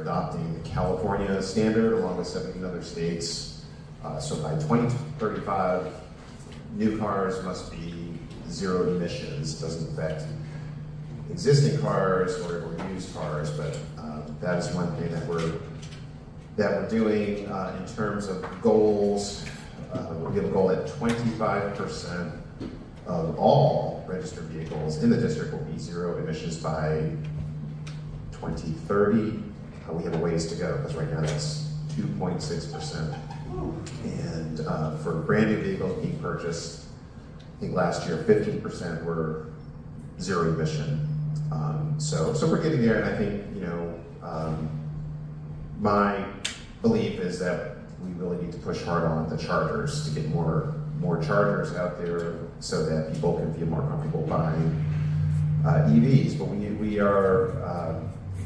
we're adopting the California standard along with 17 other states. So by 2035, new cars must be zero emissions. Doesn't affect existing cars or used cars, but that is one thing that we're doing in terms of goals. We have a goal that 25% of all registered vehicles in the district will be zero emissions by 2030. We have a ways to go because right now that's 2.6%. And for brand new vehicles being purchased, I think last year 15% were zero emission. So we're getting there, and I think my belief is that we really need to push hard on the chargers to get more chargers out there so that people can feel more comfortable buying EVs. But we are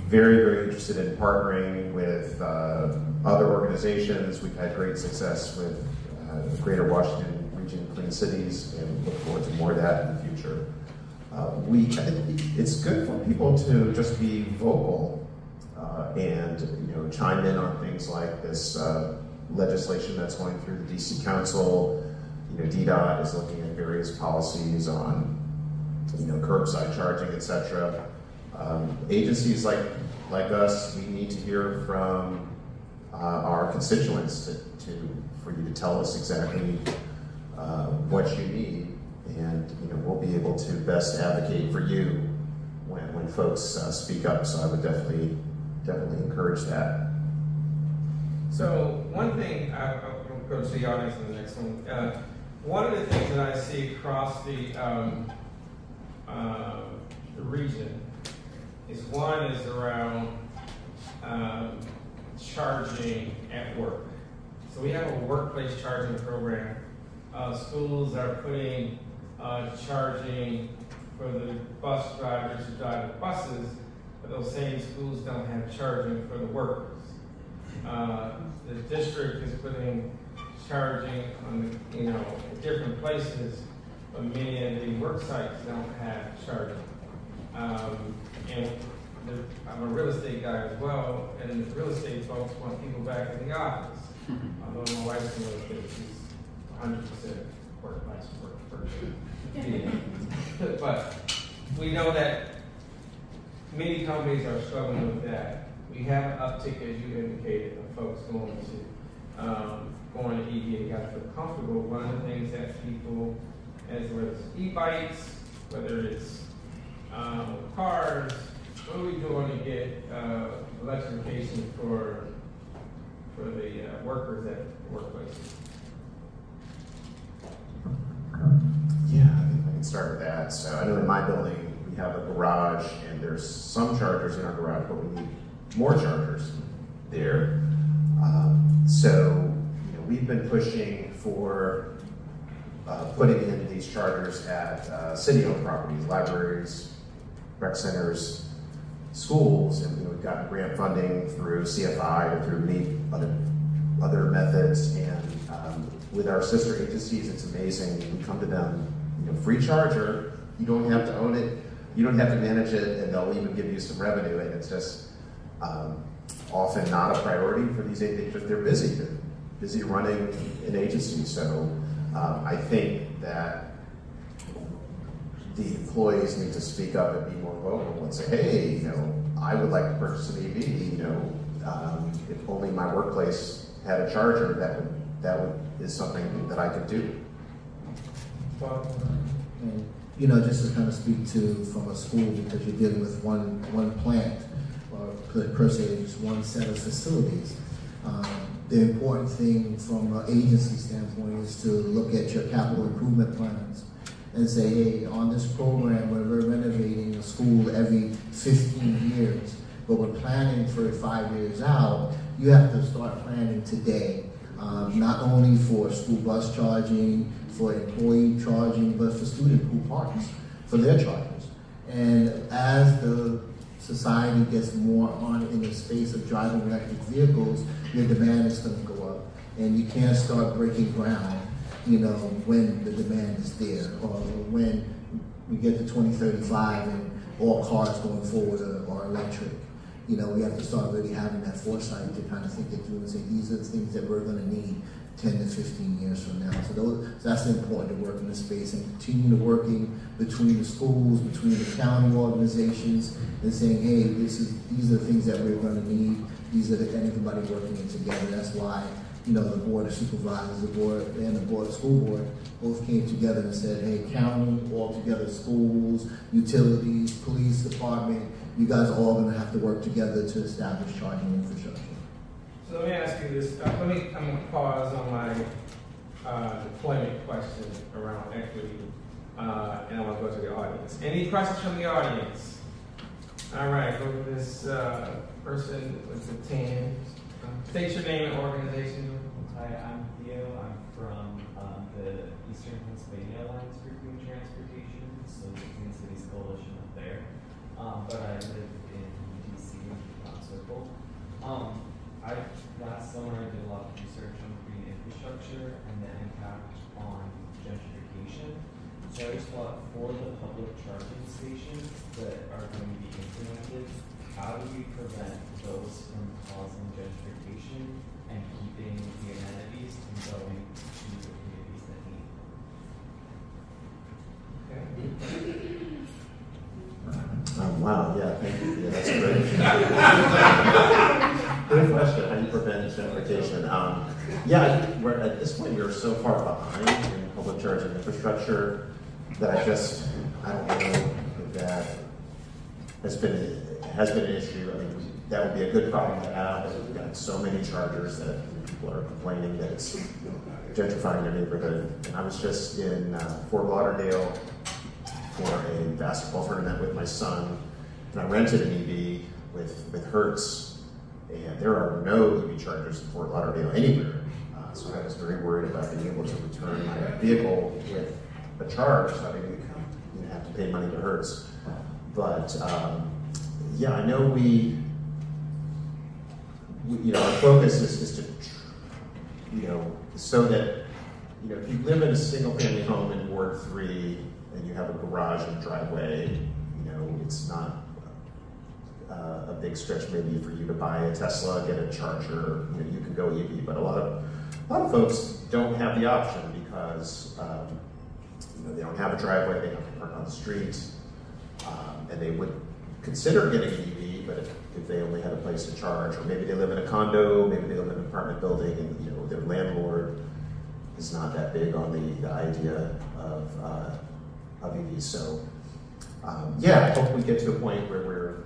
very, very interested in partnering with other organizations. We've had great success with Greater Washington Region Clean Cities, and look forward to more of that in the future. It's good for people to just be vocal and chime in on things like this legislation that's going through the DC Council. DDOT is looking at various policies on curbside charging, etc. Agencies like us, we need to hear from our constituents for you to tell us exactly what you need, and we'll be able to best advocate for you when folks speak up. So I would definitely encourage that. So one thing, I'll go to the audience in the next one. One of the things that I see across the region is around charging at work. So we have a workplace charging program. Schools are putting charging for the bus drivers who drive the buses, but those same schools don't have charging for the workers. The district is putting charging on different places, but many of the work sites don't have charging. And I'm a real estate guy as well, and real estate folks want people back in the office. Although my wife's in real estate, she's 100% work person. Yeah. But we know that many companies are struggling with that. We have an uptick, as you indicated, of folks going to EV and got to feel comfortable. One of the things that people, as whether it's e-bikes, whether it's cars, what are we doing to get electrification for the workers at the workplaces? Yeah, I think I can start with that. So I know in my building we have a garage, and there's some chargers in our garage, but we need more chargers there. We've been pushing for putting in these chargers at city-owned properties, libraries, rec centers, schools, and we've gotten grant funding through CFI or through many other methods. And with our sister agencies, it's amazing. We come to them, free charger. You don't have to own it. You don't have to manage it, and they'll even give you some revenue. And it's just often not a priority for these agencies. They're busy. They're busy running an agency. So. I think that the employees need to speak up and be more vocal and say, hey, I would like to purchase an EV, if only my workplace had a charger, that is something that I could do. And, just to kind of speak to from a school, because you're dealing with one plant, or per se, just one set of facilities. The important thing from an agency standpoint is to look at your capital improvement plans and say, hey, on this program where we're renovating a school every 15 years, but we're planning for 5 years out, you have to start planning today, not only for school bus charging, for employee charging, but for student who parks for their chargers. And as the society gets more on in the space of driving electric vehicles, your demand is going to go up, and you can't start breaking ground, when the demand is there, or when we get to 2035 and all cars going forward are electric. you know, we have to start really having that foresight to kind of think it through and say, these are the things that we're going to need 10 to 15 years from now. So that's important to work in this space and continue to working between the schools, between the county organizations, and saying, hey, these are the things that we're going to need. These are the, everybody working it together. That's why, you know, the board of supervisors, the board and the board of school board both came together and said, hey, county, all together, schools, utilities, police department, you guys are all going to have to work together to establish charging infrastructure. So let me ask you this. I'm going to pause on my deployment question around equity, and I want to go to the audience. Any questions from the audience? All right, go to this person with the tan. State your name and organization. Hi, I'm Theo. I'm from the Eastern Pennsylvania Alliance for Green Transportation, so the Clean Cities Coalition up there. But I live in DC, Circle. Last summer I did a lot of research on green infrastructure and the impact on gentrification. So I just thought, for the public charging stations that are going to be implemented, how do we prevent those from causing gentrification and keeping the amenities from going to the communities that need them? Okay. Oh, wow, yeah, thank you. Yeah, that's great. Good question. How do you prevent gentrification? Yeah, we're, at this point, you're so far behind in public charging infrastructure that I don't know that has been an issue. I mean, that would be a good problem to have. We've got so many chargers that people are complaining that it's gentrifying their neighborhood. And I was just in Fort Lauderdale for a basketball tournament with my son, and I rented an EV with Hertz, and there are no EV chargers in Fort Lauderdale anywhere. So I was very worried about being able to return my vehicle with a charge, so I didn't have to pay money to Hertz. But yeah, I know we you know, our focus is to, you know, so that, you know, if you live in a single family home in Ward 3 and you have a garage and driveway, you know, it's not a big stretch maybe for you to buy a Tesla, get a charger, you know, you can go EV, but a lot of folks don't have the option because, you know, they don't have a driveway, they don't have to park on the street, and they would consider getting an EV, but if they only had a place to charge, or maybe they live in a condo, maybe they live in an apartment building, and you know their landlord is not that big on the idea of EVs. So yeah, I hope we get to a point where we're,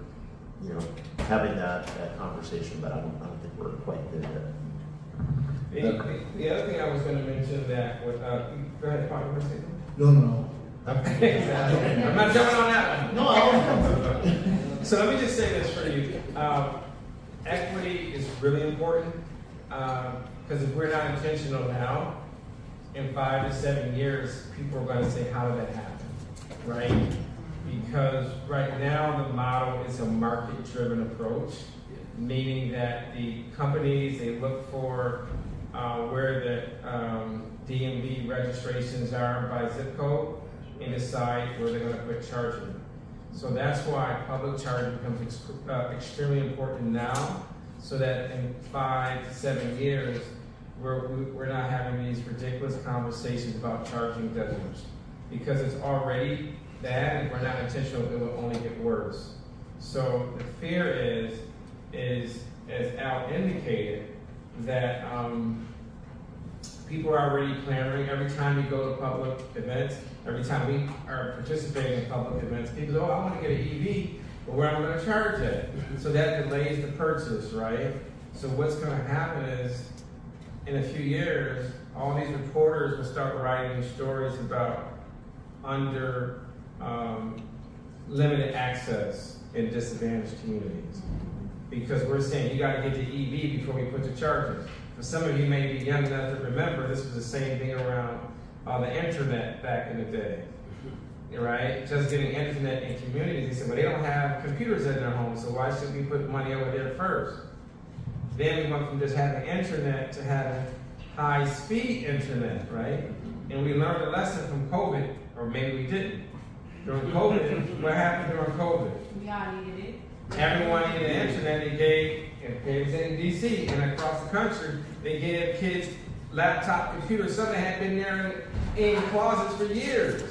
you know, having that conversation, but I don't think we're quite there yet. The other thing I was going to mention that with go ahead, Paul, you want to say something? No. Exactly. I'm not jumping on that one. No. So let me just say this for you. Equity is really important, because if we're not intentional now, in 5 to 7 years, people are going to say, how did that happen, right? Because right now the model is a market-driven approach, meaning that the companies, they look for where the DMV registrations are by zip code, and decide where they're going to put charging. So that's why public charging becomes extremely important now, so that in 5 to 7 years, we're not having these ridiculous conversations about charging deserts, because it's already bad, and if we're not intentional, it will only get worse. So the fear is as Al indicated, that people are already clamoring. Every time we go to public events, every time we are participating in public events, people say, oh, I want to get an EV, but where am I going to charge it? So that delays the purchase, right? So what's going to happen is, in a few years, all these reporters will start writing stories about under limited access in disadvantaged communities. Because we're saying, you got to get the EV before we put the chargers. For some of you may be young enough to remember, this was the same thing around the internet back in the day, right? Just getting internet in communities. They said, well, they don't have computers in their homes, so why should we put money over there first? Then we went from just having internet to having high-speed internet, right? And we learned a lesson from COVID, or maybe we didn't. During COVID, what happened during COVID? We all needed it. Everyone in the internet, they gave, if they was in DC and across the country, they gave kids laptop computers. Some that had been there in closets for years,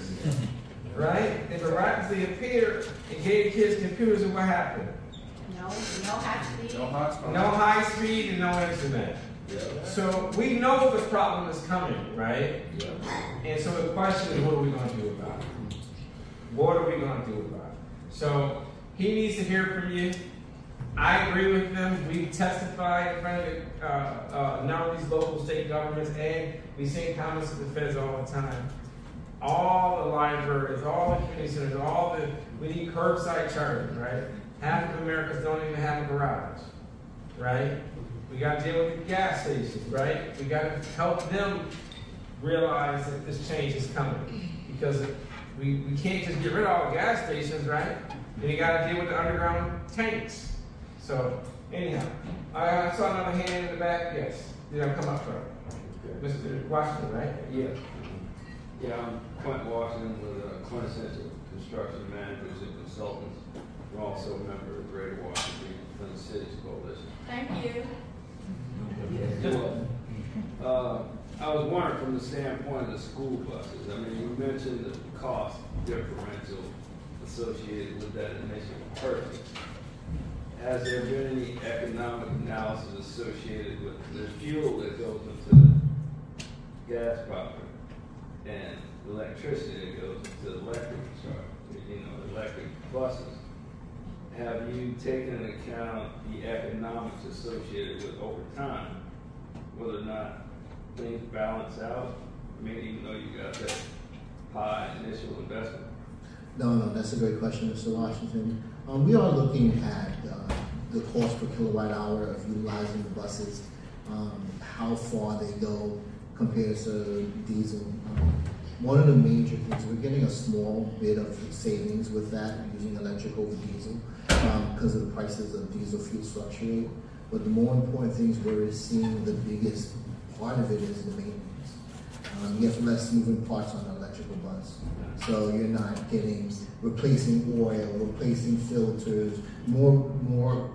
right? They miraculously appeared and gave kids computers, and what happened? No high speed. No high speed and no internet. Yeah. So we know the problem is coming, right? Yeah. And so the question is, what are we going to do about it? What are we going to do about it? So he needs to hear from you. I agree with them. We've testified in front of a number of these local state governments, and we send comments to the feds all the time. All the libraries, all the community centers, all the, we need curbside charging, right? Half of Americans don't even have a garage, right? We got to deal with the gas stations, right? We got to help them realize that this change is coming, because we can't just get rid of all the gas stations, right? And you got to deal with the underground tanks. So, anyhow, I saw another hand in the back. Yes. Did I come up for it? Mr. Washington, right? Yeah. Yeah, I'm Quentin Washington with Quintessential Construction Managers and Consultants. We're also a member of Greater Washington Clean Cities Coalition. Thank you. Yeah. I was wondering from the standpoint of the school buses. I mean, you mentioned the cost differential associated with that initial purchase. Has there been any economic analysis associated with the fuel that goes into the gas proper and the electricity that goes into electric charge, you know, electric buses? Have you taken into account the economics associated with over time, whether or not things balance out? I mean, even though you got that high initial investment. No, that's a great question, Mr. Washington. We are looking at the cost per kilowatt hour of utilizing the buses, how far they go compared to diesel. One of the major things, we're getting a small bit of savings with that, using electric over diesel, because of the prices of diesel fuel fluctuate. But the more important things we're seeing, the biggest part of it is the maintenance. You have less moving parts on an electrical bus. So you're not getting replacing oil, replacing filters, more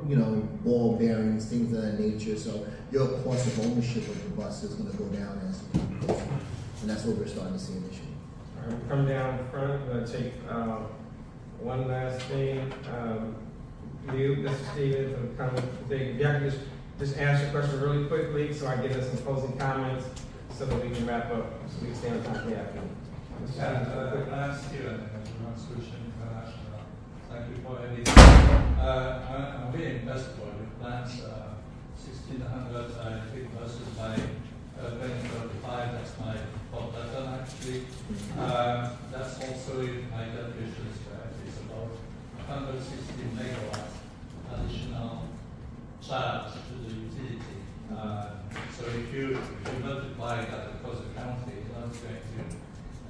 you know, ball bearings, things of that nature. So your cost of ownership of the bus is going to go down as you go through. And that's what we're starting to see initially. All right, we come down in front. We're going to take one last thing. You, Mr. Stevens, I'm kind of thinking, yeah, just answer the question really quickly so I get us some closing comments so that we can wrap up, so we can stay on time. Yeah. Last year, I Solution International. Thank you for everything. I'm very impressed by the plans. 1,600, I think, buses by 2035. That's my thought letter, actually. That's also in my calculations. It's about 160 megawatts additional charge to the utility. So if you multiply that across the county, that's going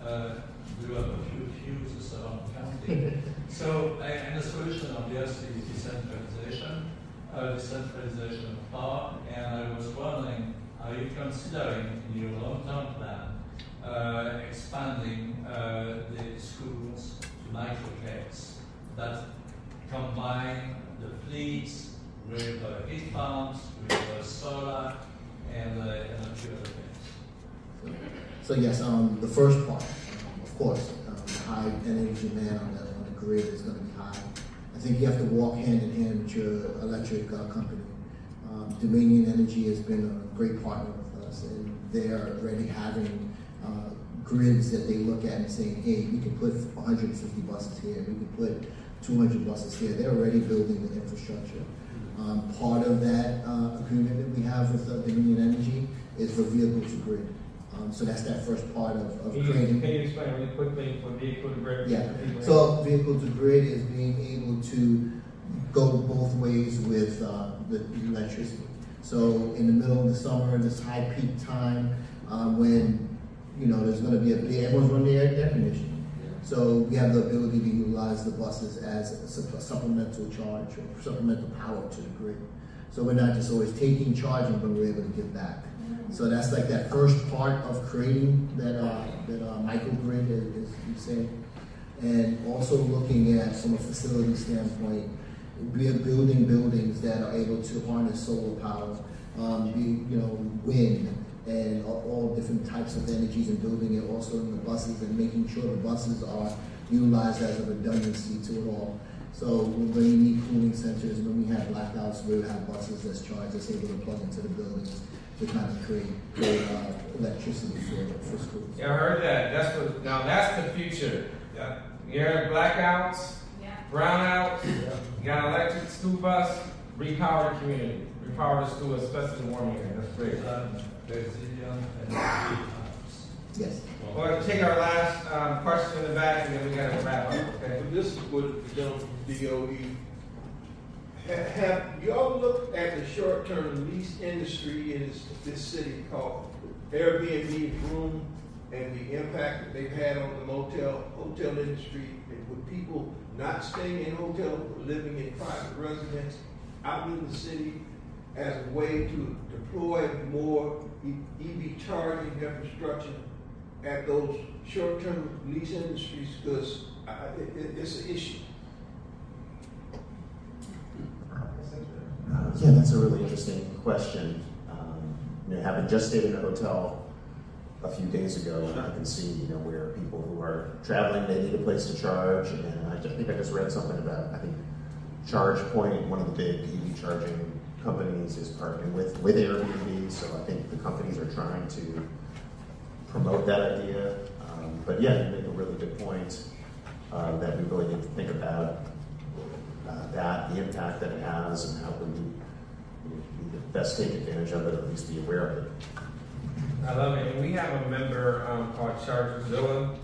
to do a few fuses around the county. So, and the solution obviously is decentralization, decentralization of power. And I was wondering, are you considering in your long-term plan expanding the schools to microgrids that combine the fleets with heat pumps, with solar, and a few other things? So yes, the first part, of course, high energy demand on the grid is going to be high. I think you have to walk hand in hand with your electric company. Dominion Energy has been a great partner with us, and they're already having grids that they look at and saying, hey, we can put 150 buses here, we can put 200 buses here. They're already building the infrastructure. Part of that agreement that we have with Dominion Energy is for vehicle to grid. So that's that first part of creating. Can you explain really quickly what vehicle to grid? Yeah. So vehicle to grid is being able to go both ways with the electricity. So in the middle of the summer, this high peak time, when you know there's going to be a big, everyone's running air conditioning. So we have the ability to utilize the buses as a supplemental charge or supplemental power to the grid. So we're not just always taking charging, but we're able to give back. So that's like that first part of creating that microgrid, as you say, and also looking at from a facility standpoint, We are building buildings that are able to harness solar power, wind, and all different types of energies, and building it also in the buses and making sure the buses are utilized as a redundancy to it all. So when we need cooling centers, when we have blackouts, we'll have buses that's charged, that's able to plug into the buildings to kind of create electricity for schools. Yeah, I heard that. That's what. Now that's the future. Yeah. You heard blackouts, yeah. Brownouts, yeah. You got electric school bus, repower the community, repower the school, especially warm air. That's great. Yes. Well, we'll take our last question in the back, and then we got to wrap up. Okay. So this is what the gentleman from DOE. Have y'all looked at the short-term lease industry in this city called Airbnb, Vroom, and the impact that they've had on the hotel industry, and with people not staying in hotels but living in private residence out in the city, as a way to deploy more EV charging infrastructure at those short-term lease industries, because it's an issue. Yeah, that's a really interesting question. Having just stayed in a hotel a few days ago, I can see where people who are traveling, they need a place to charge, and I just read something about ChargePoint, one of the big EV charging companies, is partnering with Airbnb, so I think the companies are trying to promote that idea. But yeah, you make a really good point that we really need to think about the impact that it has and how we best take advantage of it, or at least be aware of it. I love it. And we have a member called Charger Zilla.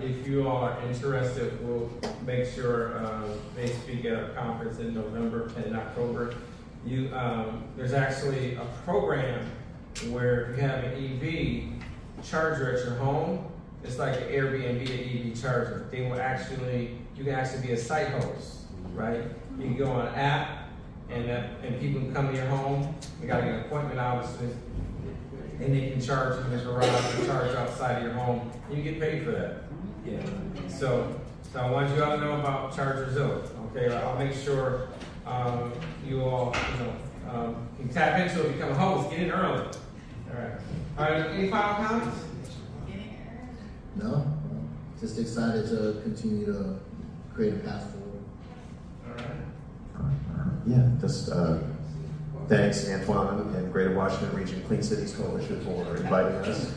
If you all are interested, we'll make sure they speak at a conference in November and October. There's actually a program where you have an EV charger at your home. It's like an Airbnb, an EV charger. They will actually, you can actually be a site host, right? You can go on an app, and people can come to your home. You got to get an appointment, obviously, and they can charge in the garage and charge outside of your home. And you get paid for that. Yeah. So I want you all to know about ChargerZilla. Okay, I'll make sure you all can tap in, so become a host. Get in early. All right. Any final comments? No. Just excited to continue to create a path forward. All right. Yeah. Just. Thanks, Antoine and Greater Washington Region Clean Cities Coalition for inviting us.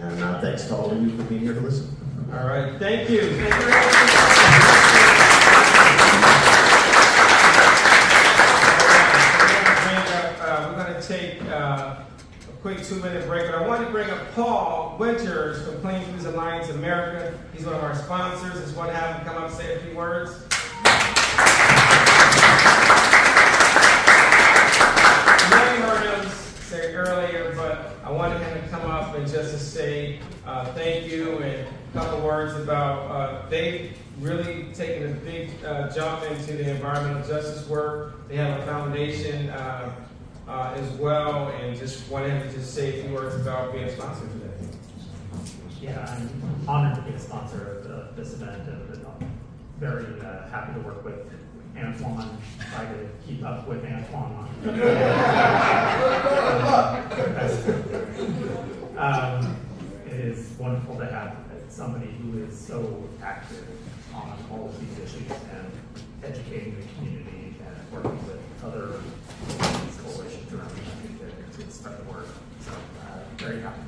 And thanks to all of you for being here to listen. All right. Thank you. We're going to take a quick 2-minute break, but I want to bring up Paul Winters from Clean Cities Alliance America. He's one of our sponsors. I just want to have him come up and say a few words. Earlier, but I wanted him to come up and just to say thank you and a couple words about they've really taken a big jump into the environmental justice work. They have a foundation as well, and just wanted him to just say a few words about being a sponsor today. Yeah, I'm honored to be a sponsor of this event, and I'm very happy to work with Antoine, try to keep up with Antoine. It is wonderful to have somebody who is so active on all of these issues and educating the community and working with other coalitions around the country to spread the word. So I'm very happy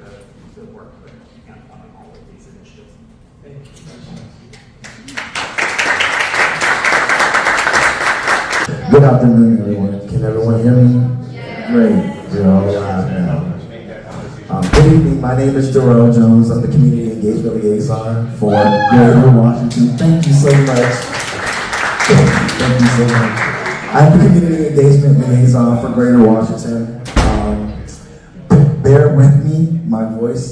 to work with Antoine on all of these initiatives. Thank you. Good afternoon, everyone. Can everyone hear me? Yeah. Great. We're all live now. Good evening. My name is Durell Jones. I'm the Community Engagement Liaison for Greater Washington. Thank you so much. Thank you so much. I'm the Community Engagement Liaison for Greater Washington. Bear with me. My voice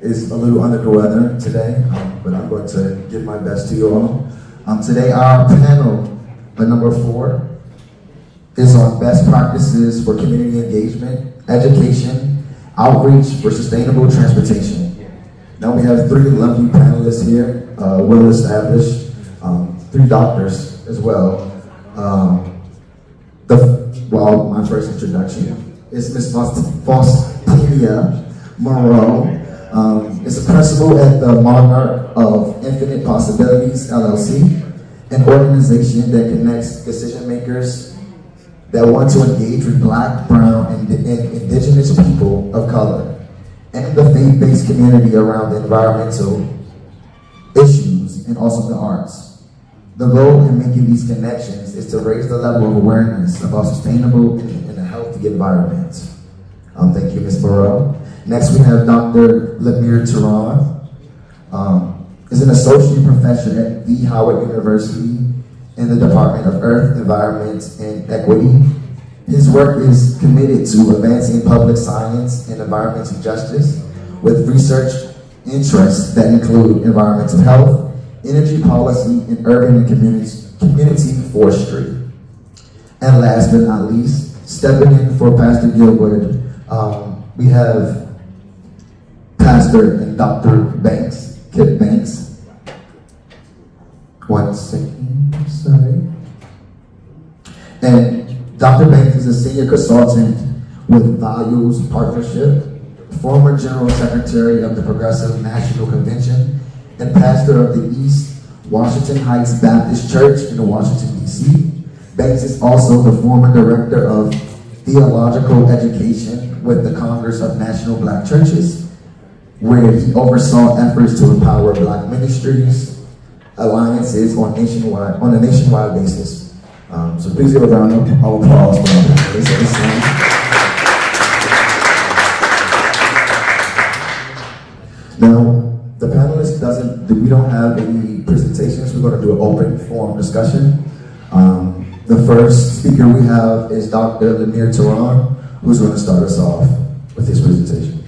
is a little under the weather today, but I'm going to give my best to you all. Today, our panel, number 4, is on best practices for community engagement, education, outreach for sustainable transportation. Now we have 3 lovely panelists here, well established, 3 doctors as well. my first introduction is Ms. Faustinia Monroe. Is a principal at the Monarch of Infinite Possibilities LLC, an organization that connects decision makers that want to engage with Black, Brown, and Indigenous people of color and the faith-based community around the environmental issues and also the arts. The goal in making these connections is to raise the level of awareness about sustainable and a healthy environment. Thank you, Ms. Monroe. Next, we have Dr. Lemir Teran, is an associate professor at the Howard University in the Department of Earth, Environment, and Equity. His work is committed to advancing public science and environmental justice with research interests that include environmental health, energy policy, and urban and community forestry. And last but not least, stepping in for Pastor Gilbert, we have Pastor and Dr. Banks, Kip Banks. 1 second, sorry. And Dr. Banks is a senior consultant with Values Partnership, former General Secretary of the Progressive National Convention, and pastor of the East Washington Heights Baptist Church in Washington, D.C. Banks is also the former Director of Theological Education with the Congress of National Black Churches, where he oversaw efforts to empower Black ministries, alliances on a nationwide basis. So please give a round of applause for that. Now, the panelists we don't have any presentations. We're gonna do an open forum discussion. The first speaker we have is Dr. Lemir Teran, who's gonna start us off with his presentation.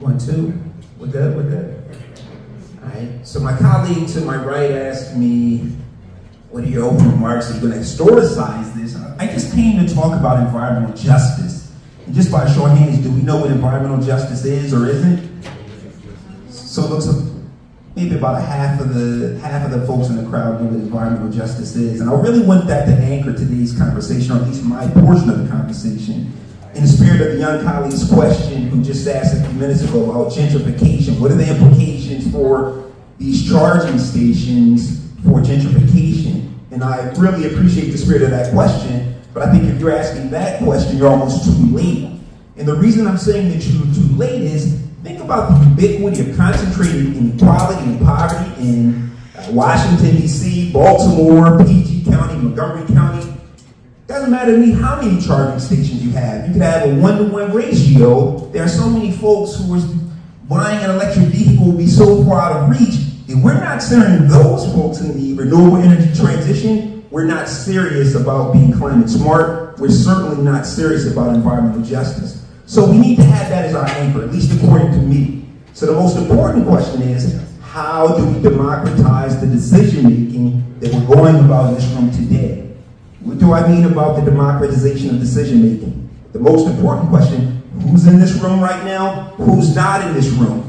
1, 2, we're good, we're good. All right, so my colleague to my right asked me, what are your open remarks? Are you gonna historicize this? I just came to talk about environmental justice. And just by a show of hands, do we know what environmental justice is or isn't? So it looks like maybe about half of the folks in the crowd know what environmental justice is. And I really want that to anchor today's conversation, or at least my portion of the conversation. In the spirit of the young colleague's question who just asked a few minutes ago about gentrification, what are the implications for these charging stations for gentrification? And I really appreciate the spirit of that question, but I think if you're asking that question, you're almost too late. And the reason I'm saying that you're too late is, think about the ubiquity of concentrated inequality and poverty in Washington, D.C., Baltimore, PG County, Montgomery County. Doesn't matter to me how many charging stations you have. You could have a 1-to-1 ratio. There are so many folks who are buying an electric vehicle will be so far out of reach. If we're not centering those folks in the renewable energy transition, we're not serious about being climate smart. We're certainly not serious about environmental justice. So we need to have that as our anchor, at least according to me. So the most important question is, how do we democratize the decision-making that we're going about in this room today? What do I mean about the democratization of decision-making? The most important question, who's in this room right now? Who's not in this room?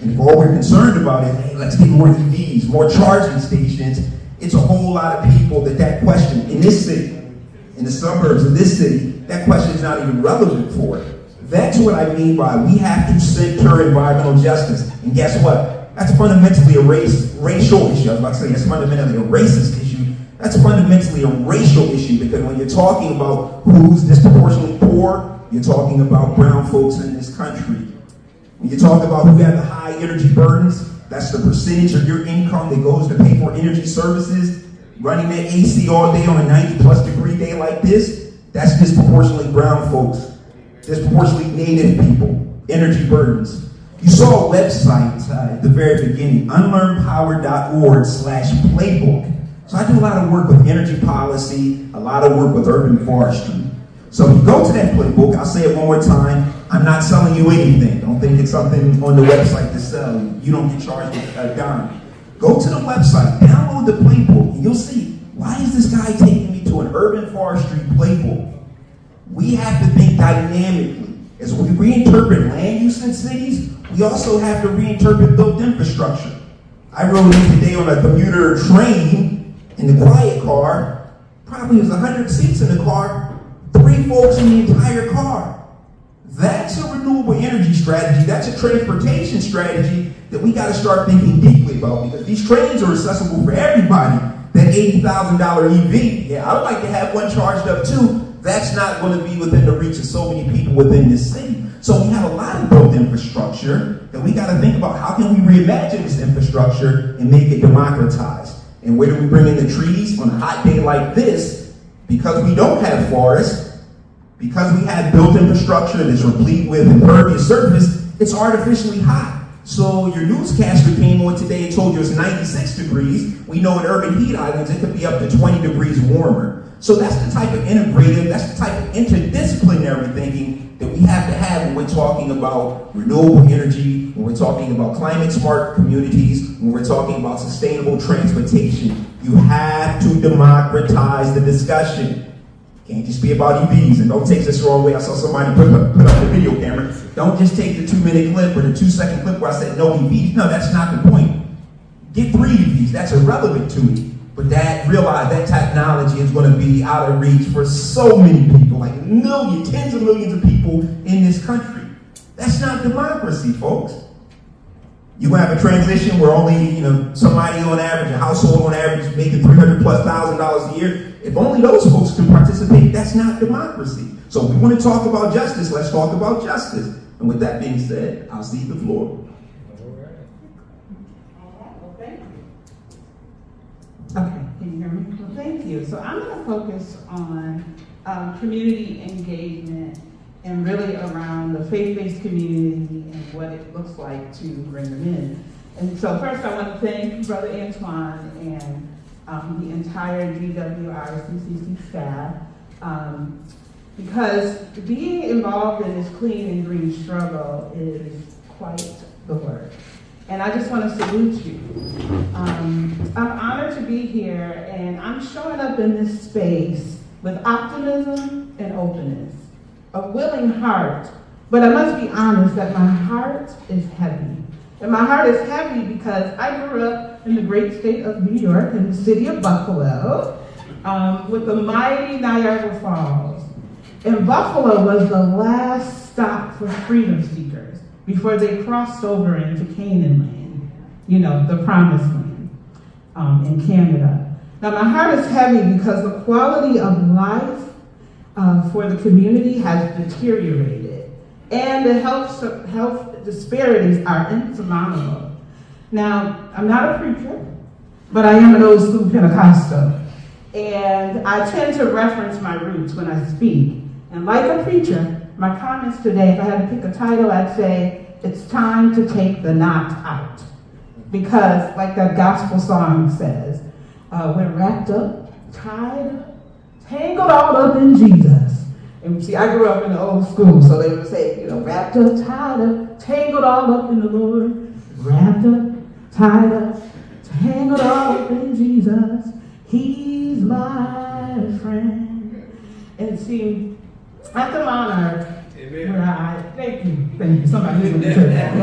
And if all we're concerned about is, hey, let's get more EVs, more charging stations, it's a whole lot of people that question, in this city, in the suburbs of this city, that question is not even relevant for it. That's what I mean by we have to center environmental justice. And guess what? That's fundamentally a racial issue. I was about to say, that's fundamentally a racist issue. That's fundamentally a racial issue, because when you're talking about who's disproportionately poor, you're talking about brown folks in this country. When you talk about who have the high energy burdens, that's the percentage of your income that goes to pay for energy services. Running that AC all day on a 90-plus degree day like this, that's disproportionately brown folks, disproportionately Native people, energy burdens. You saw a website at the very beginning, unlearnpower.org/playbook. So I do a lot of work with energy policy, a lot of work with urban forestry. So if you go to that playbook, I'll say it one more time, I'm not selling you anything. Don't think it's something on the website to sell. You don't get charged a dime. Go to the website, download the playbook, and you'll see, why is this guy taking me to an urban forestry playbook? We have to think dynamically. As we reinterpret land use in cities, we also have to reinterpret built infrastructure. I rode in today on a commuter train in the quiet car, probably was 100 seats in the car, 3 folks in the entire car. That's a renewable energy strategy. That's a transportation strategy that we got to start thinking deeply about, because these trains are accessible for everybody. That $80,000 EV, yeah, I would like to have one charged up too. That's not going to be within the reach of so many people within this city. So we have a lot of built infrastructure that we got to think about. How can we reimagine this infrastructure and make it democratized? And where do we bring in the trees on a hot day like this? Because we don't have forests, because we have built infrastructure that's replete with impervious surface, it's artificially hot. So your newscaster came on today and told you it's 96 degrees. We know in urban heat islands, it could be up to 20 degrees warmer. So that's the type of integrative, that's the type of interdisciplinary thinking that we have to have when we're talking about renewable energy, when we're talking about climate smart communities, when we're talking about sustainable transportation. You have to democratize the discussion. Can't just be about EVs, and don't take this the wrong way. I saw somebody put up the video camera. Don't just take the 2-minute clip or the 2-second clip where I said no EVs. No, that's not the point. Get 3 EVs. That's irrelevant to me. But that, realize that technology is going to be out of reach for so many people, like millions, tens of millions of people in this country. That's not democracy, folks. You're going to have a transition where only, you know, somebody on average, a household on average, making $300,000+ a year. If only those folks can participate, that's not democracy. So if we want to talk about justice, let's talk about justice. And with that being said, I'll cede the floor. All right, well, thank you. Okay, can you hear me? Well, thank you. So I'm going to focus on community engagement and really around the faith-based community and what it looks like to bring them in. And so first I want to thank Brother Antoine and the entire GWRCCC staff, because being involved in this clean and green struggle is quite the work. And I just want to salute you. I'm honored to be here, and I'm showing up in this space with optimism and openness, a willing heart. But I must be honest that my heart is heavy. And my heart is heavy because I grew up in the great state of New York, in the city of Buffalo, with the mighty Niagara Falls. And Buffalo was the last stop for freedom seekers before they crossed over into Canaan land, you know, the promised land in Canada. Now my heart is heavy because the quality of life for the community has deteriorated, and the health disparities are insurmountable. Now, I'm not a preacher, but I am an old school Pentecostal. And I tend to reference my roots when I speak. And like a preacher, my comments today, if I had to pick a title, I'd say, it's time to take the knot out. Because, like that gospel song says, we're wrapped up, tied up, tangled all up in Jesus. And see, I grew up in the old school, so they would say, you know, wrapped up, tied up, tangled all up in the Lord. Wrapped up, tied up, tangled all up in Jesus. He's my friend. And see, at the Monarch, amen, where I, thank you, somebody who's in the church. At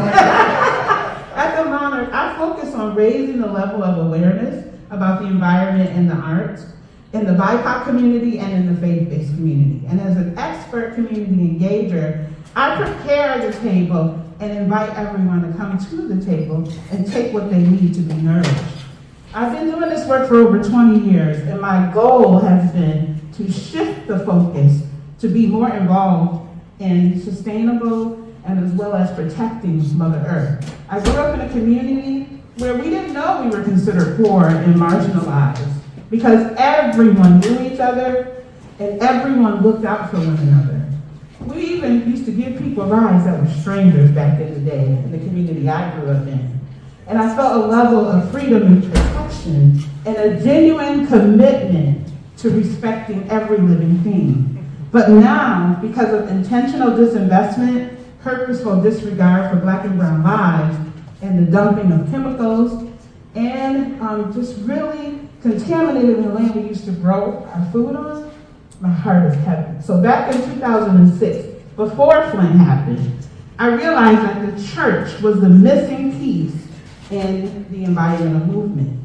the Monarch, I focus on raising the level of awareness about the environment and the arts, in the BIPOC community and in the faith-based community. And as an expert community engager, I prepare the table and invite everyone to come to the table and take what they need to be nourished. I've been doing this work for over 20 years, and my goal has been to shift the focus to be more involved in sustainable and as well as protecting Mother Earth. I grew up in a community where we didn't know we were considered poor and marginalized, because everyone knew each other and everyone looked out for one another. We even used to give people rides that were strangers back in the day in the community I grew up in. And I felt a level of freedom and protection and a genuine commitment to respecting every living thing. But now, because of intentional disinvestment, purposeful disregard for black and brown lives, and the dumping of chemicals, and just really contaminated in the land we used to grow our food on, my heart is heavy. So back in 2006, before Flint happened, I realized that the church was the missing piece in the environmental movement.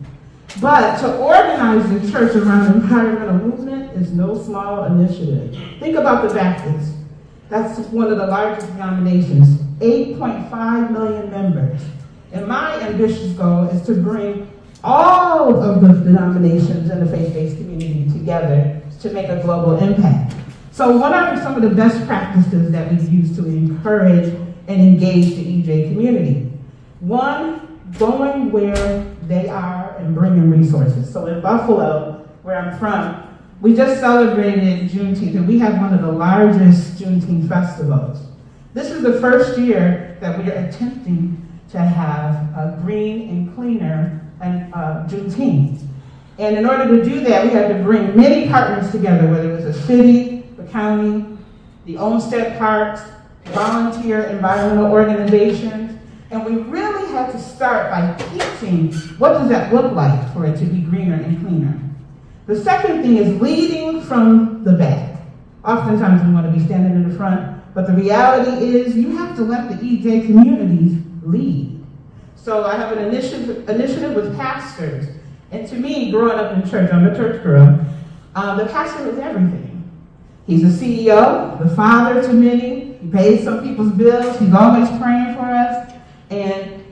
But to organize the church around an environmental movement is no small initiative. Think about the Baptists. That's one of the largest denominations, 8.5 million members. And my ambitious goal is to bring all of the denominations in the faith-based community together to make a global impact. So what are some of the best practices that we've used to encourage and engage the EJ community? One, going where they are and bringing resources. So in Buffalo, where I'm from, we just celebrated Juneteenth, and we have one of the largest Juneteenth festivals. This is the first year that we are attempting to have a green and cleaner Juneteenth. And in order to do that, we had to bring many partners together, whether it was the city, the county, the Olmsted Parks, volunteer environmental organizations, and we really had to start by teaching what does that look like for it to be greener and cleaner. The second thing is leading from the back. Oftentimes we want to be standing in the front, but the reality is you have to let the EJ communities lead. So I have an initiative with pastors. And to me, growing up in church, I'm a church girl, the pastor is everything. He's the CEO, the father to many, he pays some people's bills, he's always praying for us, and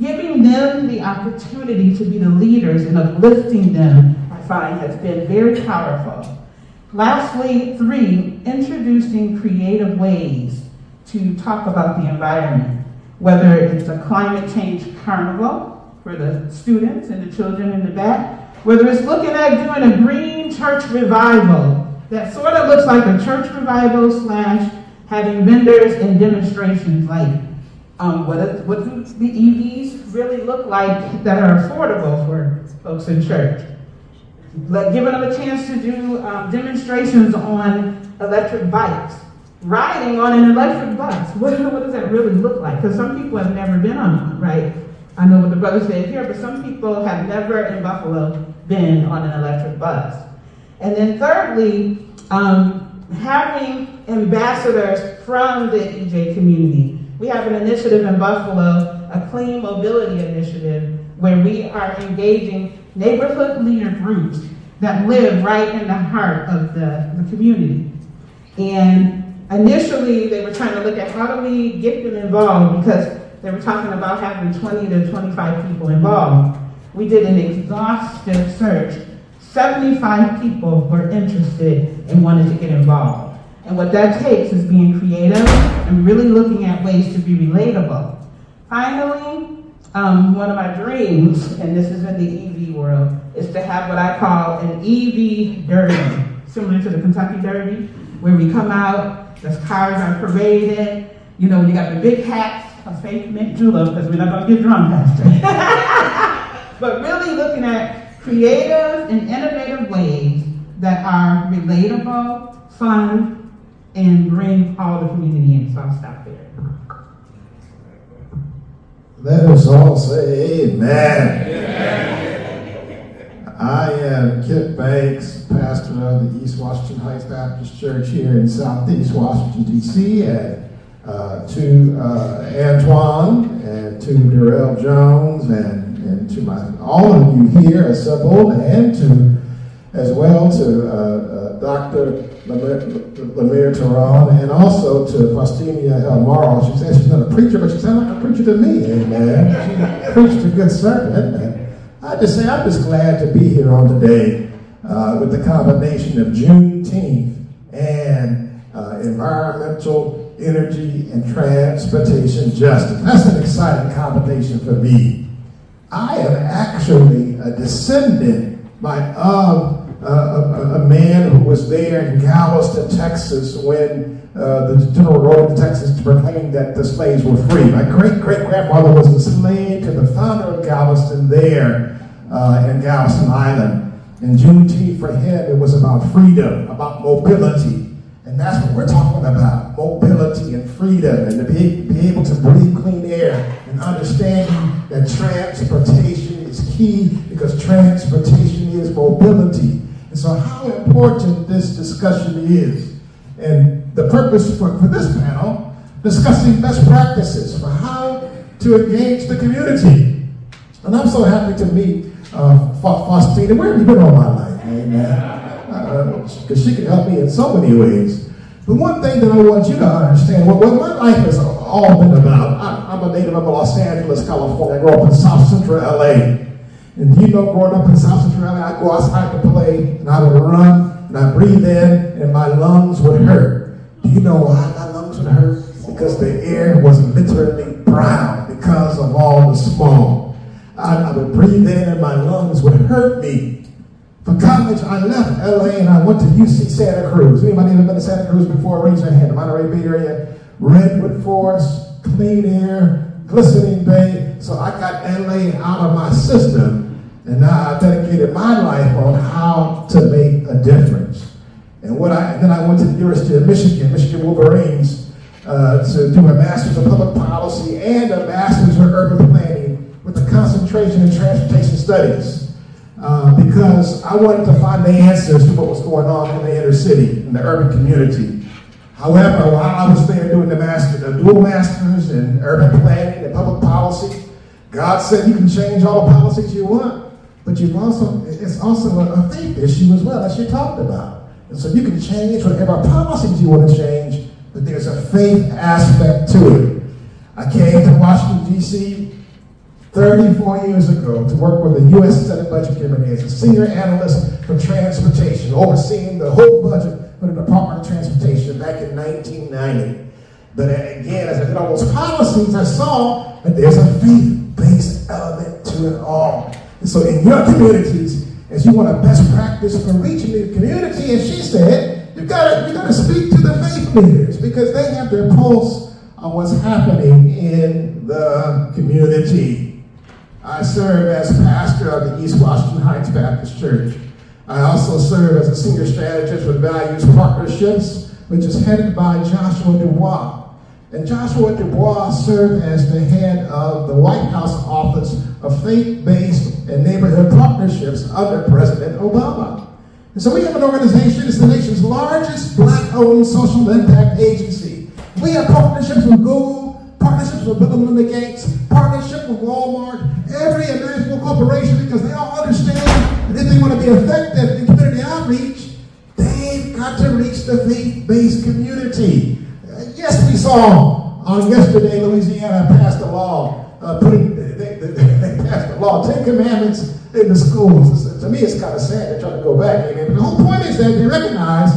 giving them the opportunity to be the leaders and uplifting them, I find, has been very powerful. Lastly, three, introducing creative ways to talk about the environment, whether it's a climate change carnival for the students and the children in the back, whether it's looking at doing a green church revival, that sort of looks like a church revival / having vendors and demonstrations like what do the EVs really look like that are affordable for folks in church. Like giving them a chance to do demonstrations on electric bikes. Riding on an electric bus, what does that really look like? Because some people have never been on one, right? I know what the brother said here, but some people have never in Buffalo been on an electric bus. And then thirdly, having ambassadors from the EJ community. We have an initiative in Buffalo, a clean mobility initiative, where we are engaging neighborhood leader groups that live right in the heart of the community. And initially, they were trying to look at how do we get them involved, because they were talking about having 20 to 25 people involved. We did an exhaustive search. 75 people were interested and wanted to get involved. And what that takes is being creative and really looking at ways to be relatable. Finally, one of my dreams, and this is in the EV world, is to have what I call an EV derby, similar to the Kentucky Derby, where we come out, the cars are paraded, you know, you got the big hats, I'll say mint julep, because we're not gonna get drunk faster. But really looking at creative and innovative ways that are relatable, fun, and bring all the community in. So I'll stop there. Let us all say amen. Amen. I am Kip Banks, pastor of the East Washington Heights Baptist Church here in Southeast Washington, D.C. And to Antoine and to Durell Jones and to all of you here as sub-alumni, and as well to Dr. Lemir Teran, and also to Faustinia Monroe. She said she's not a preacher, but she sounded like a preacher to me, amen. She preached a good sermon, amen. I just say I'm just glad to be here on today with the combination of Juneteenth and environmental energy and transportation justice. That's an exciting combination for me. I am actually a descendant of a man who was there in Galveston, Texas, when the general rode to Texas to proclaim that the slaves were free. My great-great-grandfather was a slave to the founder of Galveston there in Galveston Island. And Juneteenth for him, it was about freedom, about mobility. And that's what we're talking about, mobility and freedom, and to be able to breathe clean air and understanding that transportation is key, because transportation is mobility. And so how important this discussion is. And the purpose for this panel, discussing best practices for how to engage the community. And I'm so happy to meet Faustina, where have you been all my life? Amen. Because she could help me in so many ways. But one thing that I want you to understand, what my life has all been about, I'm a native of Los Angeles, California. I grew up in South Central LA. And you know, growing up in South Central LA, I'd go outside to play, and I would run, and I'd breathe in, and my lungs would hurt. Do you know why my lungs would hurt? Because the air was literally brown because of all the smog. I would breathe in, and my lungs would hurt me. For college, I left LA and I went to UC Santa Cruz. Anybody ever been to Santa Cruz before? Raise your hand. The Monterey Bay area, Redwood Forest, clean air, glistening bay. So I got LA out of my system, and now I dedicated my life on how to make a difference. And then I went to the University of Michigan, Michigan Wolverines, to do a master's of public policy and a master's of urban planning with a concentration in transportation studies. Because I wanted to find the answers to what was going on in the inner city, in the urban community. However, while I was there doing the dual masters in urban planning and public policy, God said you can change all the policies you want, but it's also a faith issue as well, as you talked about. And so you can change whatever policies you want to change, but there's a faith aspect to it. I came to Washington, D.C. 34 years ago to work with the U.S. Senate Budget Committee as a senior analyst for transportation, overseeing the whole budget for the Department of Transportation back in 1990. But again, as I did all those policies, I saw that there's a faith-based element to it all. And so in your communities, as you want a best practice for reaching the community, as she said, you've got to speak to the faith leaders because they have their pulse on what's happening in the community. I serve as pastor of the East Washington Heights Baptist Church. I also serve as a senior strategist with Values Partnerships, which is headed by Joshua Dubois. And Joshua Dubois served as the head of the White House Office of Faith-Based and Neighborhood Partnerships under President Obama. And so we have an organization that's the nation's largest black-owned social impact agency. We have partnerships with Google, partnerships with Bill and Melinda Gates, partnership with Walmart, every imaginable corporation, because they all understand that if they want to be effective in community outreach, they've got to reach the faith-based community. Yes, we saw on yesterday, Louisiana passed a law, they passed a law, 10 commandments in the schools. To me, it's kind of sad to try to go back. But the whole point is that we recognize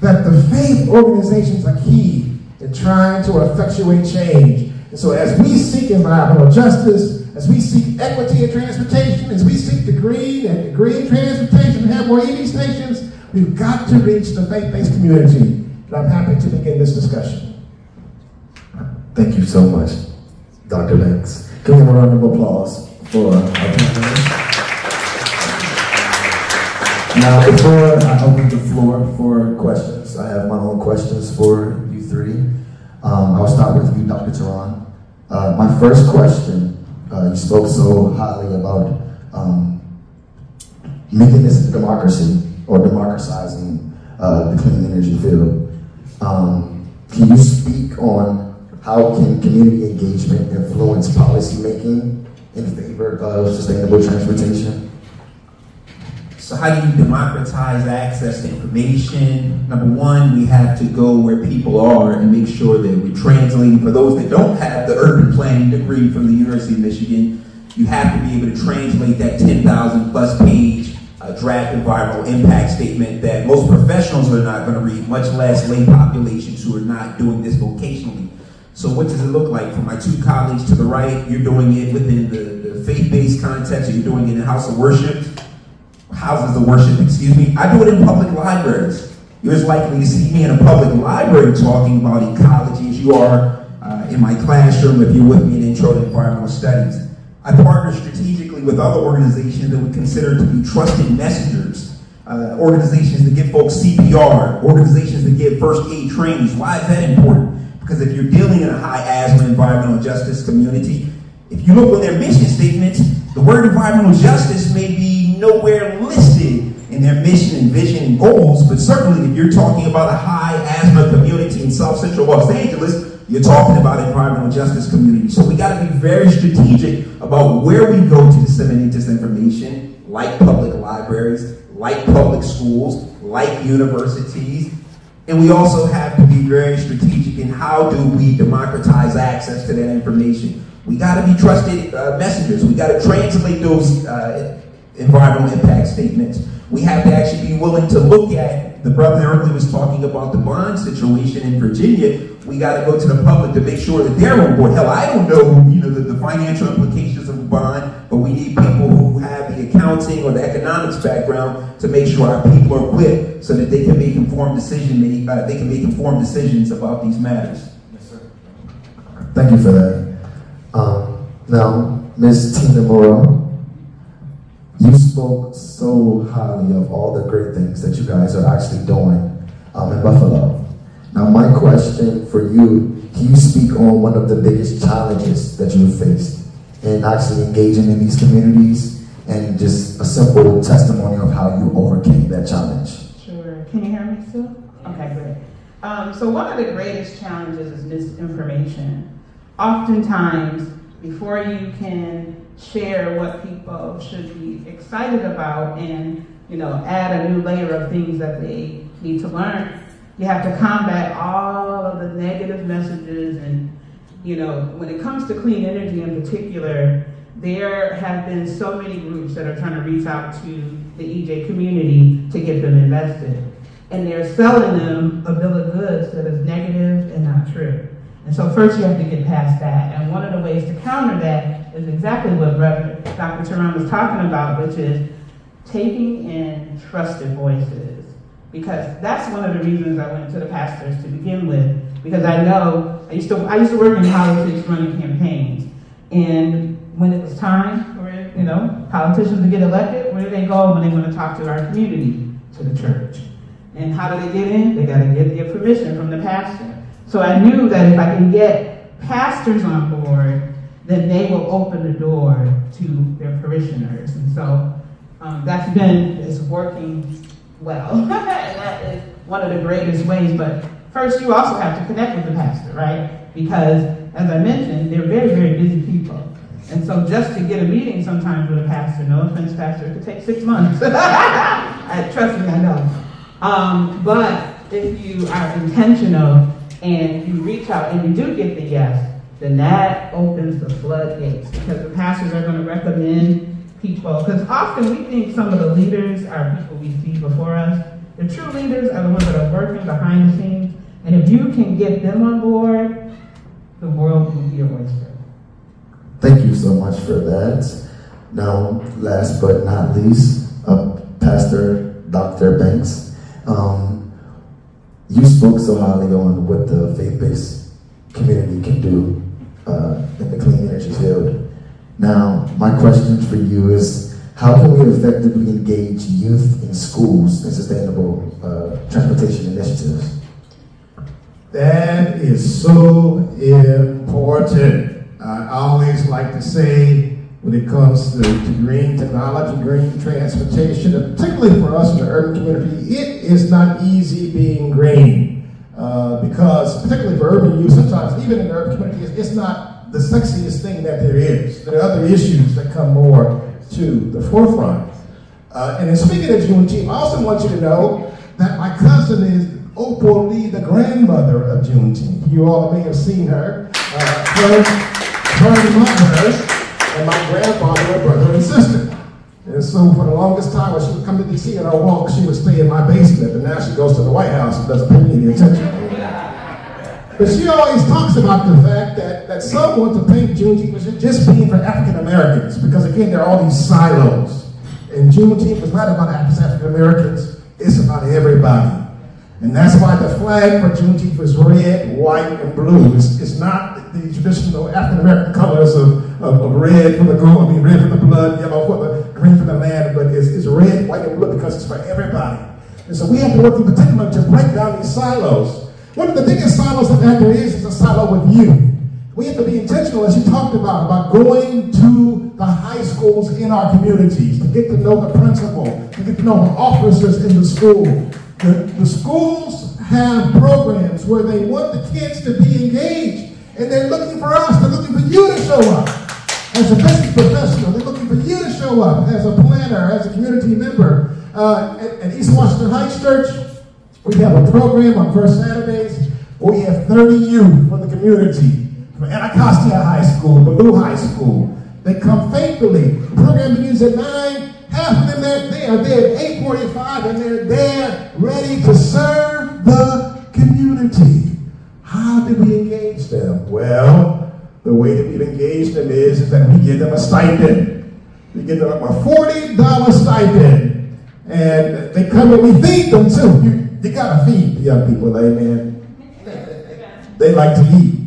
that the faith organizations are key in trying to effectuate change. And so as we seek environmental justice, as we seek equity in transportation, as we seek the green and the green transportation, have more EV stations, we've got to reach the faith-based community. And I'm happy to begin this discussion. Thank you so much, Dr. Banks. Can we have a round of applause for our panelists? Now, before I open the floor for questions, I have my own questions for you three. I'll start with you, Dr. Teran. My first question, you spoke so highly about making this a democracy or democratizing the clean energy field. Can you speak on how can community engagement influence policy making in favor of sustainable transportation? So how do you democratize access to information? Number one, we have to go where people are and make sure that we're translating. For those that don't have the urban planning degree from the University of Michigan, you have to be able to translate that 10,000 plus page draft environmental impact statement that most professionals are not going to read, much less lay populations who are not doing this vocationally. So what does it look like? For my two colleagues to the right, you're doing it within the faith-based context, or you're doing it in the house of worship. Houses of worship, excuse me. I do it in public libraries. You're as likely to see me in a public library talking about ecology as you are in my classroom if you're with me in Intro to Environmental Studies. I partner strategically with other organizations that we consider to be trusted messengers, organizations that give folks CPR, organizations that give first aid trainings. Why is that important? Because if you're dealing in a high asthma environmental justice community, if you look on their mission statements, the word environmental justice may be nowhere listed in their mission and vision and goals, but certainly if you're talking about a high asthma community in South Central Los Angeles, you're talking about environmental justice community. So we got to be very strategic about where we go to disseminate this information, like public libraries, like public schools, like universities. And we also have to be very strategic in how do we democratize access to that information. We got to be trusted messengers. We got to translate those environmental impact statements. We have to actually be willing to look at, the brother earlier was talking about the bond situation in Virginia. We got to go to the public to make sure that they're on board. Hell, I don't know, the financial implications of a bond, but we need people who have the accounting or the economics background to make sure our people are equipped so that they can make informed decisions. They can make informed decisions about these matters. Yes, sir. Thank you for that. Now, Ms. Tina Morrow, you spoke so highly of all the great things that you guys are actually doing in Buffalo. Now, my question for you, can you speak on one of the biggest challenges that you've faced in actually engaging in these communities, and just a simple testimony of how you overcame that challenge? Sure. Can you hear me still? Okay, great. So one of the greatest challenges is misinformation. Oftentimes, before you can share what people should be excited about and add a new layer of things that they need to learn, you have to combat all of the negative messages. And when it comes to clean energy in particular, there have been so many groups that are trying to reach out to the EJ community to get them invested. And they're selling them a bill of goods that is negative and not true. And so first you have to get past that. And one of the ways to counter that is exactly what Reverend Dr. Teran was talking about, which is taking in trusted voices. Because that's one of the reasons I went to the pastors to begin with. Because I know, I used to work in politics running campaigns. And when it was time for politicians to get elected, where do they go when they want to talk to our community? To the church. And how do they get in? They gotta get their permission from the pastor. So I knew that if I can get pastors on board, then they will open the door to their parishioners. And so that's been, it's working well. And that is one of the greatest ways. But first, you also have to connect with the pastor, right? Because as I mentioned, they're very, very busy people. And so just to get a meeting sometimes with a pastor, no offense, pastor, it could take 6 months. Trust me, I know. But if you are intentional, and you reach out and you do get the yes, then that opens the floodgates, because the pastors are going to recommend people. Because often we think some of the leaders are people we see before us. The true leaders are the ones that are working behind the scenes. And if you can get them on board, the world will be your oyster. Thank you so much for that. Now, last but not least, Pastor Dr. Banks. You spoke so highly on what the faith-based community can do in the clean energy field. Now, my question for you is, how can we effectively engage youth in schools in sustainable transportation initiatives? That is so important. I always like to say, when it comes to green technology, green transportation, and particularly for us in the urban community, it is not easy being green. Because particularly for urban youth, sometimes even in the urban community, it's not the sexiest thing that there is. There are other issues that come more to the forefront. And in speaking of Juneteenth, I also want you to know that my cousin is Opal Lee, the grandmother of Juneteenth. You all may have seen her. Her mother and my grandfather were brother and sister. And so for the longest time, when she would come to D.C. and I walk, she would stay in my basement. And now she goes to the White House and doesn't pay any attention. But she always talks about the fact that some want to paint Juneteenth as just being for African Americans. Because again, there are all these silos. And Juneteenth is not about African Americans. It's about everybody. And that's why the flag for Juneteenth is red, white, and blue. It's not the traditional African American colors of red for the gold, I mean, red for the blood, yellow for the green for the land, but it's red, white, and blue because it's for everybody. And so we have to work in particular to break down these silos. One of the biggest silos that there is a silo with youth. We have to be intentional, as you talked about going to the high schools in our communities to get to know the principal, to get to know the officers in the school. The schools have programs where they want the kids to be engaged, and they're looking for us, they're looking for you to show up. As a business professional, they're looking for you to show show up as a planner, as a community member. At East Washington Heights Church, we have a program on first Saturdays where we have 30 youth from the community, from Anacostia High School, Ballou High School. They come faithfully. The program begins at 9. Half of them, they are there at 8:45, and they're there ready to serve the community. How do we engage them? Well, the way that we engage them is that we give them a stipend. We give them a $40 stipend. And they come and we feed them too. You gotta feed the young people, amen. They like to eat.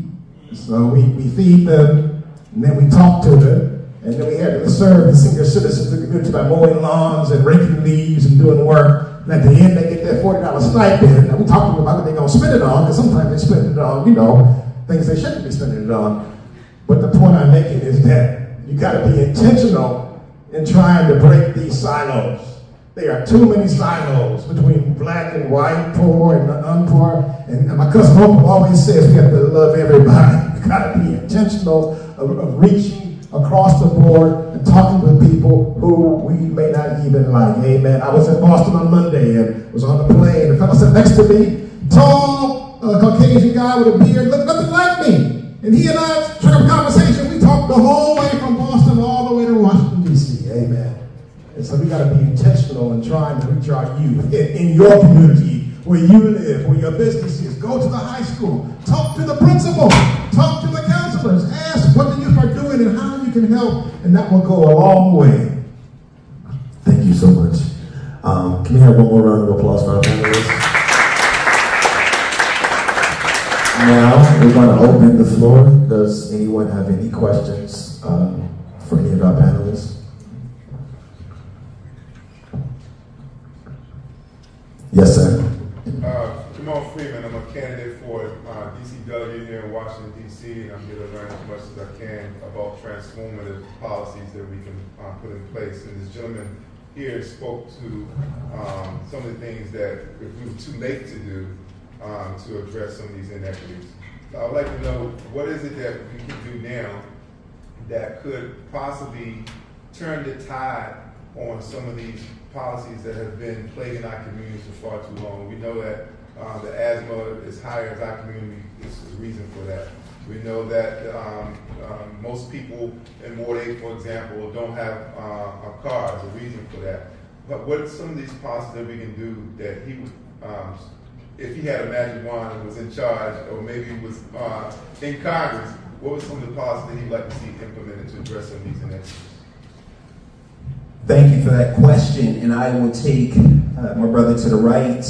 So we feed them, and then we talk to them, and then we have them serve the senior citizens of the community by mowing lawns and raking leaves and doing work. And at the end, they get their $40 stipend, and we talk to them about what they're going to spend it on, and sometimes they spend it on, you know, things they shouldn't be spending it on. But the point I'm making is that you got to be intentional in trying to break these silos. There are too many silos between black and white, poor and unpoor. And my cousin Opal always says we have to love everybody. You got to be intentional of reaching across the board and talking with people who we may not even like, amen. I was in Boston on Monday and was on the plane. The fellow sat next to me, tall, Caucasian guy with a beard, looked nothing like me. And he and I struck up a conversation. We talked the whole way from Boston all the way to Washington, D.C., amen. And so we gotta be intentional in trying to reach our youth in your community, where you live, where your business is. Go to the high school, talk to the principal, talk to the counselors, ask what the youth are doing and how can help, and that will go a long way. Thank you so much. Can we have one more round of applause for our panelists? Now we're going to open the floor. Does anyone have any questions for any of our panelists? Yes, sir. Jamal Freeman, I'm a candidate for DCW here in Washington, D.C., and I'm here to learn as much as I can about transformative policies that we can put in place. And this gentleman here spoke to some of the things that we were too late to do to address some of these inequities. So I would like to know, what is it that we can do now that could possibly turn the tide on some of these policies that have been plaguing our communities for far too long? We know that the asthma is higher in our community. This is the reason for that. We know that most people in Ward 8, for example, don't have a car. There's a reason for that. But what are some of these policies that we can do that he would, if he had a magic wand and was in charge, or maybe was in Congress, what were some of the policies that he'd like to see implemented to address some of these inequities? Thank you for that question. And I will take my brother to the right.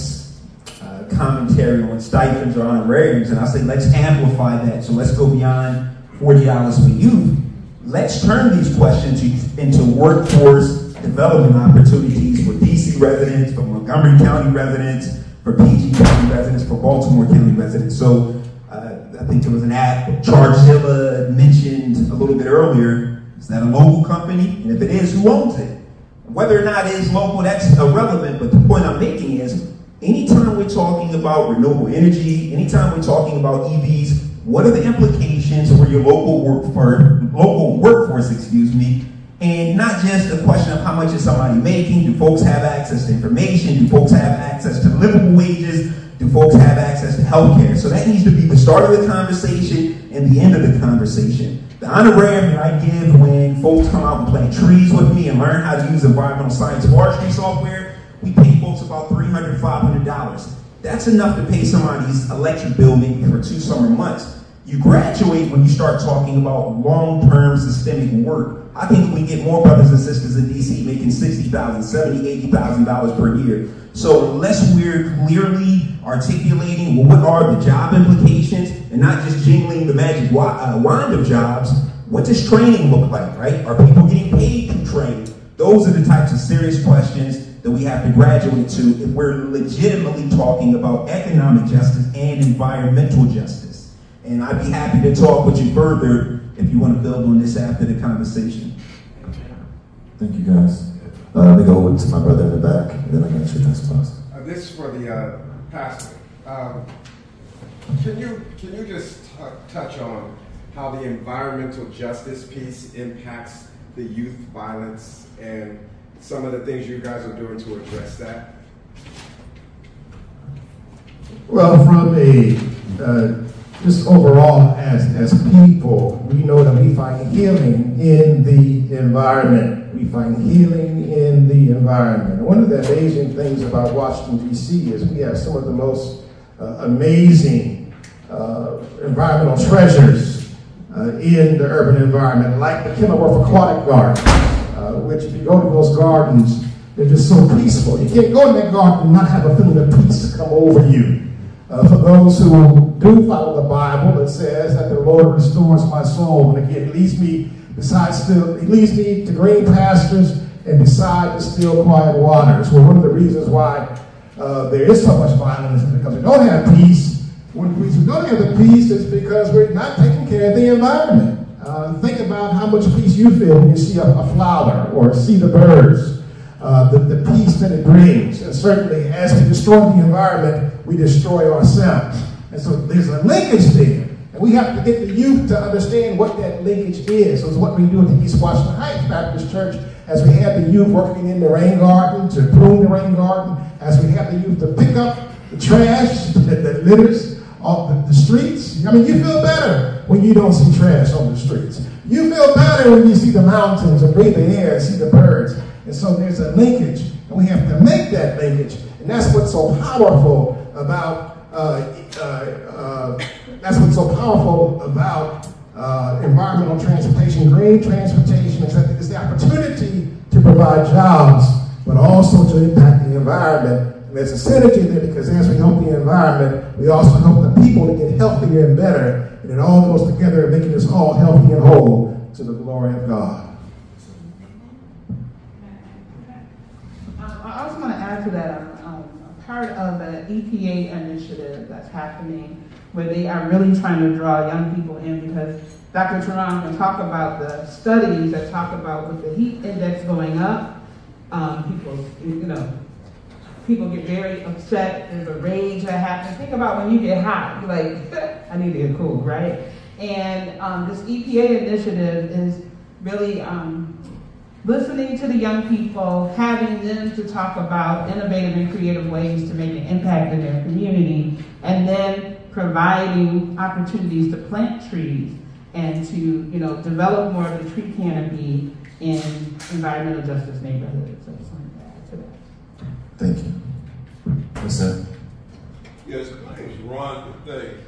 Commentary on stipends or honorariums, and I say let's amplify that. So let's go beyond $40 for youth. Let's turn these questions into workforce development opportunities for DC residents, for Montgomery County residents, for PG County residents, for Baltimore County residents. So I think there was an app, Charger Zilla mentioned a little bit earlier. Is that a local company? And if it is, who owns it? Whether or not it is local, that's irrelevant, but the point I'm making is, anytime we're talking about renewable energy, anytime we're talking about EVs, what are the implications for your local workforce, excuse me, and not just the question of how much is somebody making, do folks have access to information, do folks have access to livable wages, do folks have access to healthcare? So that needs to be the start of the conversation and the end of the conversation. The honorarium that I give when folks come out and plant trees with me and learn how to use environmental science forestry software, we pay folks about $300, $500. That's enough to pay somebody's electric bill maybe for 2 summer months. You graduate when you start talking about long-term systemic work. I think we get more brothers and sisters in DC making $60,000, $70,000, $80,000 per year. So unless we're clearly articulating, well, what are the job implications, and not just jingling the magic wand of jobs, what does training look like, right? Are people getting paid to train? Those are the types of serious questions that we have to graduate to if we're legitimately talking about economic justice and environmental justice. And I'd be happy to talk with you further if you want to build on this after the conversation. Thank you, guys. Let me go to my brother in the back, and then I'm going to shoot this class. This is for the pastor. Can you just touch on how the environmental justice piece impacts the youth violence and some of the things you guys are doing to address that? Well, from a just overall, as people, we know that we find healing in the environment. We find healing in the environment. One of the amazing things about Washington, D.C. is we have some of the most amazing environmental treasures in the urban environment, like the Kenilworth Aquatic Garden, which if you go to those gardens, they're just so peaceful. You can't go in that garden and not have a feeling of peace come over you. For those who do follow the Bible, it says that the Lord restores my soul, and again leads me to green pastures and beside the still quiet waters. Well, one of the reasons why there is so much violence is because we don't have peace. When we don't have the peace, it's because we're not taking care of the environment. Think about how much peace you feel when you see a flower or see the birds. The peace that it brings. And certainly, as we destroy the environment, we destroy ourselves. And so there's a linkage there. And we have to get the youth to understand what that linkage is. So it's what we do at the East Washington Heights Baptist Church, as we have the youth working in the rain garden, to prune the rain garden, as we have the youth to pick up the trash that litters off the streets. I mean, you feel better when you don't see trash on the streets. You feel better when you see the mountains and breathe the air and see the birds. And so there's a linkage, and we have to make that linkage. And that's what's so powerful about environmental transportation, green transportation, is the opportunity to provide jobs, but also to impact the environment. And there's a synergy there, because as we help the environment, we also help the people to get healthier and better. And it all goes together, making us all healthy and whole to the glory of God. I also want to add to that, I'm part of an EPA initiative that's happening where they are really trying to draw young people in, because Dr. Teran can talk about the studies that talk about with the heat index going up, people get very upset, there's a rage that happens. Think about when you get hot, you're like, I need to get cool, right? And this EPA initiative is really listening to the young people, having them to talk about innovative and creative ways to make an impact in their community, and then providing opportunities to plant trees and to develop more of the tree canopy in environmental justice neighborhoods. So I just wanted to add to that. Thank you. What's that? Yes, my name is Ron Bethay.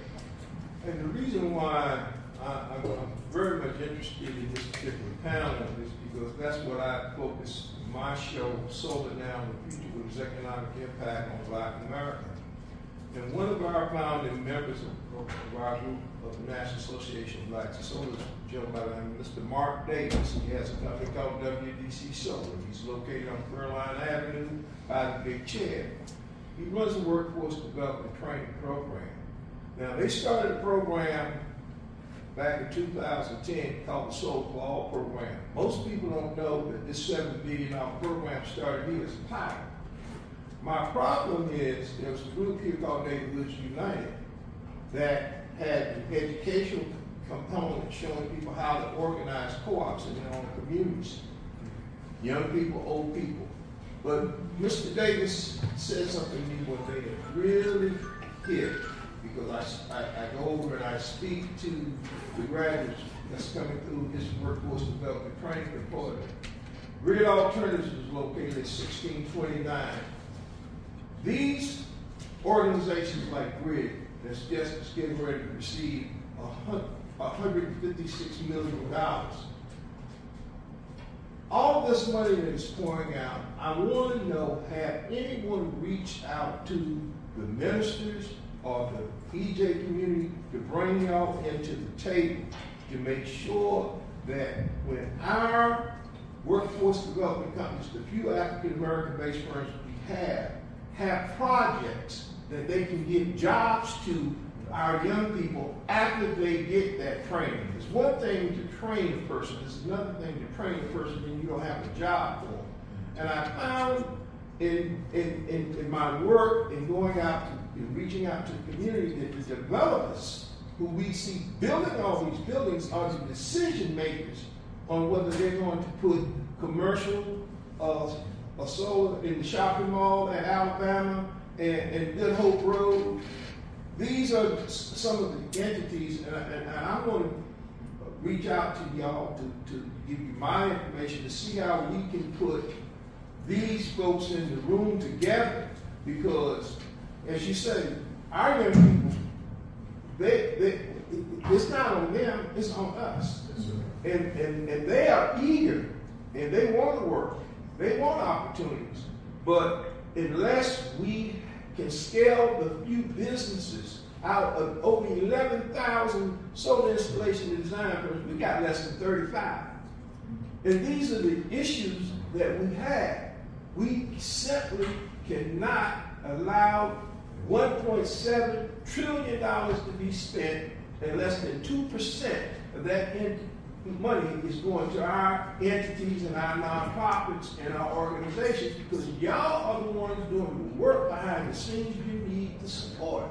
And the reason why I'm very much interested in this particular panel is because that's what I focus my show solely now on the future with its economic impact on Black America. And one of our founding members of our group of the National Association of Black Soldiers, a gentleman by the name of Mr. Mark Davis, he has a company called WDC Solar. He's located on Caroline Avenue by the Big Chair. He runs a workforce development training program. Now, they started a program back in 2010 called the Soul for All program. Most people don't know that this $7 billion program started here as a pilot. My problem is there was a group here called Neighborhoods United that had an educational component showing people how to organize co-ops in their own communities. Young people, old people. But Mr. Davis said something to me one day that really hit, because I go over and I speak to the graduates that's coming through this workforce development training department. GRID Alternatives was located at 1629. These organizations like GRID that's just getting ready to receive $156 million. All this money that is pouring out, I want to know, have anyone reached out to the ministers or the EJ community to bring y'all into the table to make sure that when our workforce development companies, the few African-American-based firms we have projects that they can give jobs to our young people after they get that training. It's one thing to train a person, it's another thing to train a person when you don't have a job for them. And I found in my work in going out to reaching out to the community, that the developers who we see building all these buildings are the decision makers on whether they're going to put commercial or solar in the shopping mall at Alabama and Good Hope Road. These are some of the entities, and I'm going to reach out to y'all to give you my information to see how we can put these folks in the room together, because, as you say, our young people, it's not on them, it's on us. And they are eager, and they want to work. They want opportunities. But unless we can scale the few businesses out of over 11,000 solar installation and design firms, we got less than 35. And these are the issues that we have. We simply cannot allow $1.7 trillion to be spent and less than 2% of that money is going to our entities and our nonprofits and our organizations, because y'all are the ones doing the work behind the scenes. You need the support.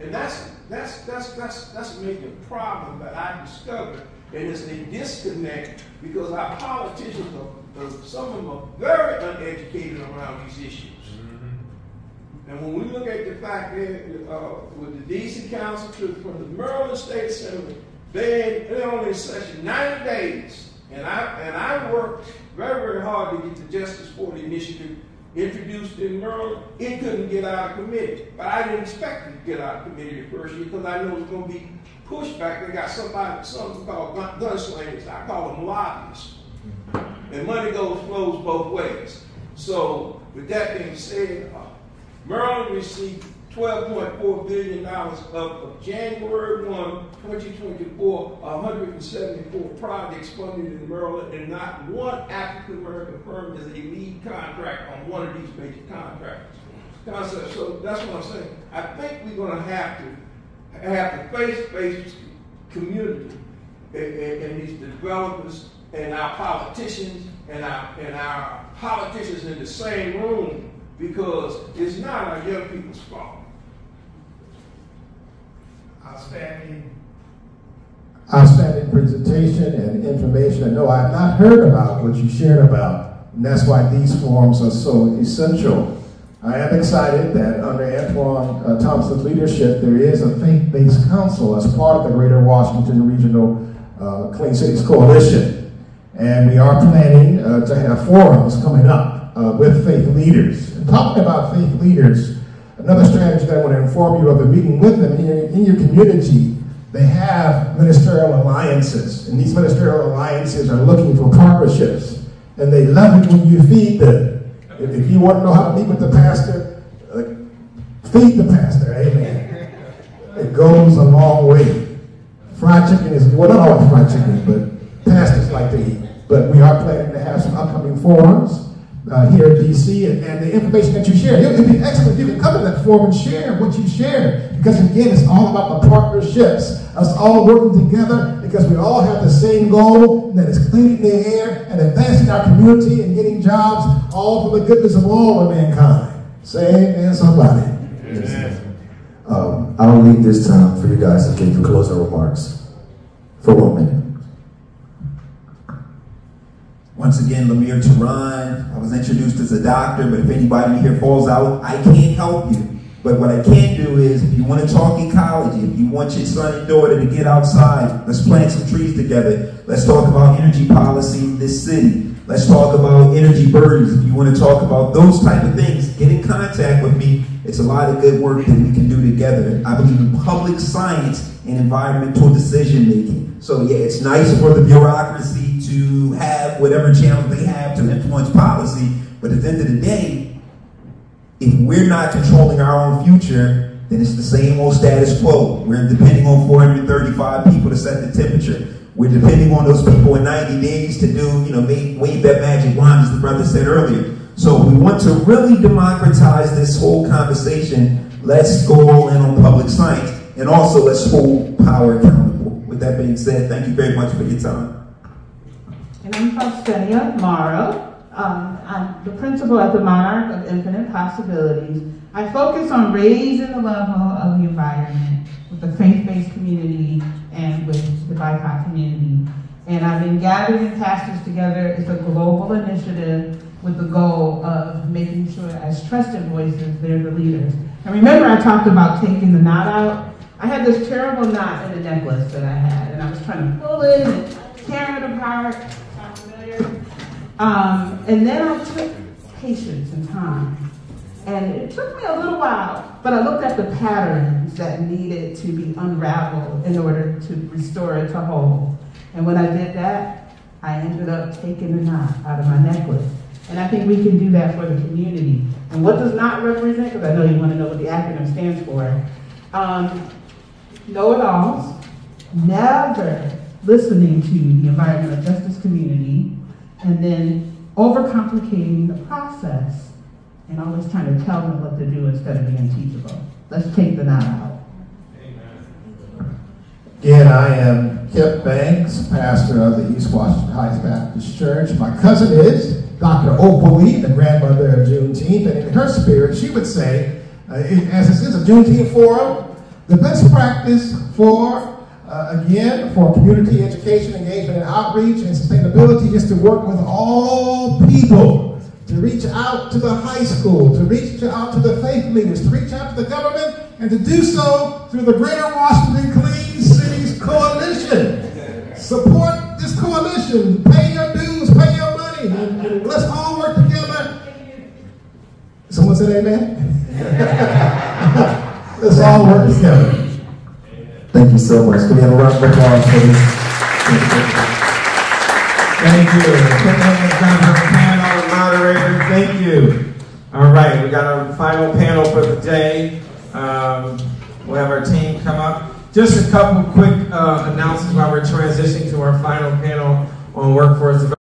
And that's a major problem that I discovered, and it's a disconnect because our politicians, some of them are very uneducated around these issues. And when we look at the fact that with the D.C. Council from the Maryland State Assembly, they're only in session 90 days. And I worked very, very hard to get the Justice for the Initiative introduced in Maryland. It couldn't get out of committee. But I didn't expect it to get out of committee the first year, because I knew it was going to be pushback. They got something called gunslingers. I call them lobbyists. And money flows both ways. So with that being said, Maryland received $12.4 billion of January 1, 2024, 174 projects funded in Maryland, and not one African-American firm is a lead contract on one of these major concepts. So that's what I'm saying. I think we're going to have the faith-based community and these developers and our politicians and our politicians in the same room, because it's not our young people's fault. Outstanding presentation and information. No, I've not heard about what you shared about, and that's why these forums are so essential. I am excited that under Antoine Thompson's leadership, there is a faith-based council as part of the Greater Washington Regional Clean Cities Coalition. And we are planning to have forums coming up with faith leaders. And talking about faith leaders, another strategy that I want to inform you of, the meeting with them in your community, they have ministerial alliances. And these ministerial alliances are looking for partnerships. And they love it when you feed them. If you want to know how to meet with the pastor, feed the pastor, amen. It goes a long way. Fried chicken is, well, not always fried chicken, but pastors like to eat. But we are planning to have some upcoming forums here in D.C., and the information that you share. It would be excellent if you could come to that forum and share what you share, because, again, it's all about the partnerships, us all working together, because we all have the same goal, and that is cleaning the air and advancing our community and getting jobs, all for the goodness of all of mankind. Say amen, somebody. Amen. I will leave this time for you guys to give your closing remarks for 1 minute. Once again, Lemir Teran, I was introduced as a doctor, but if anybody here falls out, I can't help you. But what I can do is, if you want to talk ecology, if you want your son and daughter to get outside, let's plant some trees together. Let's talk about energy policy in this city. Let's talk about energy burdens. If you want to talk about those type of things, get in contact with me. It's a lot of good work that we can do together. I believe in public science and environmental decision making. So yeah, it's nice for the bureaucracy to have whatever channel they have to influence policy, but at the end of the day, if we're not controlling our own future, then it's the same old status quo. We're depending on 435 people to set the temperature. We're depending on those people in 90 days to do, wave that magic wand, as the brother said earlier. So if we want to really democratize this whole conversation, let's go all in on public science, and also let's hold power accountable. With that being said, thank you very much for your time. And I'm Faustinia Monroe. I'm the principal at the Monarch of Infinite Possibilities. I focus on raising the level of the environment with the faith-based community and with the BIPOC community. And I've been gathering pastors together. It's a global initiative with the goal of making sure, as trusted voices, they're the leaders. And remember, I talked about taking the knot out. I had this terrible knot in a necklace that I had, and I was trying to pull it and tear it apart. Sound familiar? And then I took patience and time. And it took me a little while, but I looked at the patterns that needed to be unraveled in order to restore it to whole. And when I did that, I ended up taking the knot out of my necklace. And I think we can do that for the community. And what does NOT represent? Because I know you want to know what the acronym stands for. Know-it-alls, never listening to the environmental justice community, and then overcomplicating the process and always trying to tell them what to do instead of being teachable. Let's take the knot out. Amen. Again, I am Kip Banks, pastor of the East Washington Heights Baptist Church. My cousin is Dr. Opal Lee, the grandmother of Juneteenth, and in her spirit, she would say, as this is a Juneteenth forum, the best practice for, again, for community education, engagement, and outreach, and sustainability is to work with all people, to reach out to the high school, to reach out to the faith leaders, to reach out to the government, and to do so through the Greater Washington Clean Cities Coalition. Support this coalition, pay your dues, pay your money, and let's all work together. Someone said amen? Let's all work together. Amen. Thank you so much. Can we have a round of applause for this? Thank you. Panel moderator, thank you. All right, we got our final panel for the day. We'll have our team come up. Just a couple quick announcements while we're transitioning to our final panel on workforce development.